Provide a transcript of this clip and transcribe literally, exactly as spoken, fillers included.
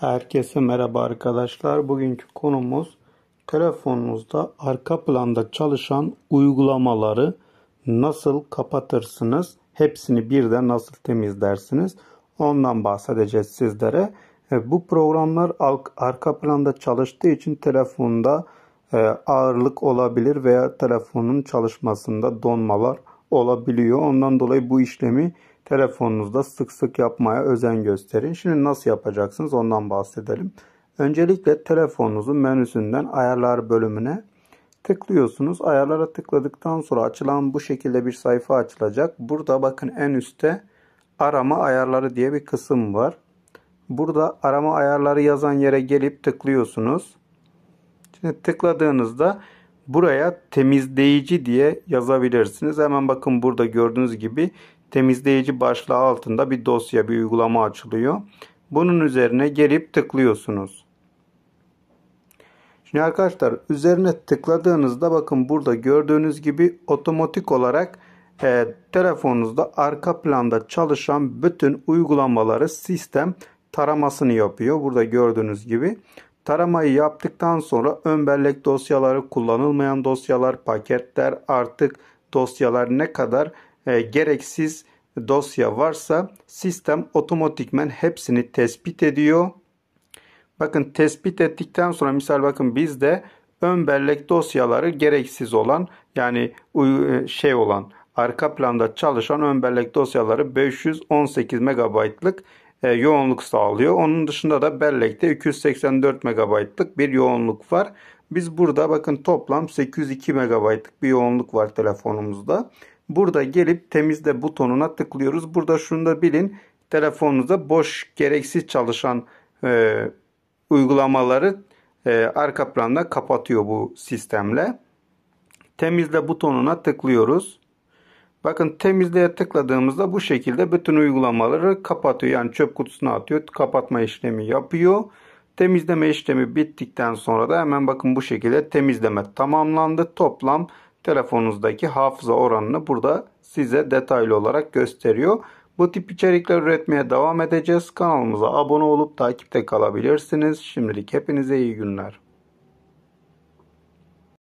Herkese merhaba arkadaşlar. Bugünkü konumuz telefonunuzda arka planda çalışan uygulamaları nasıl kapatırsınız? Hepsini birden nasıl temizlersiniz? Ondan bahsedeceğiz sizlere. Bu programlar arka planda çalıştığı için telefonda ağırlık olabilir veya telefonun çalışmasında donmalar olabiliyor. Ondan dolayı bu işlemi telefonunuzda sık sık yapmaya özen gösterin. Şimdi nasıl yapacaksınız ondan bahsedelim. Öncelikle telefonunuzun menüsünden ayarlar bölümüne tıklıyorsunuz. Ayarlara tıkladıktan sonra açılan bu şekilde bir sayfa açılacak. Burada bakın en üstte arama ayarları diye bir kısım var. Burada arama ayarları yazan yere gelip tıklıyorsunuz. Şimdi tıkladığınızda buraya temizleyici diye yazabilirsiniz. Hemen bakın burada gördüğünüz gibi temizleyici başlığı altında bir dosya, bir uygulama açılıyor. Bunun üzerine gelip tıklıyorsunuz. Şimdi arkadaşlar üzerine tıkladığınızda bakın burada gördüğünüz gibi otomatik olarak e, telefonunuzda arka planda çalışan bütün uygulamaları sistem taramasını yapıyor. Burada gördüğünüz gibi. Taramayı yaptıktan sonra ön bellek dosyaları, kullanılmayan dosyalar, paketler, artık dosyalar ne kadar e, gereksiz dosya varsa sistem otomatikmen hepsini tespit ediyor. Bakın tespit ettikten sonra misal bakın bizde ön bellek dosyaları gereksiz olan yani şey olan arka planda çalışan ön bellek dosyaları beş yüz on sekiz megabaytlık yoğunluk sağlıyor. Onun dışında da bellekte iki yüz seksen dört megabaytlık bir yoğunluk var. Biz burada bakın toplam sekiz yüz iki megabaytlık bir yoğunluk var telefonumuzda. Burada gelip temizle butonuna tıklıyoruz. Burada şunu da bilin. Telefonunuzda boş, gereksiz çalışan e, uygulamaları e, arka planda kapatıyor bu sistemle. Temizle butonuna tıklıyoruz. Bakın temizliğe tıkladığımızda bu şekilde bütün uygulamaları kapatıyor. Yani çöp kutusuna atıyor. Kapatma işlemi yapıyor. Temizleme işlemi bittikten sonra da hemen bakın bu şekilde temizleme tamamlandı. Toplam telefonunuzdaki hafıza oranını burada size detaylı olarak gösteriyor. Bu tip içerikler üretmeye devam edeceğiz. Kanalımıza abone olup takipte kalabilirsiniz. Şimdilik hepinize iyi günler.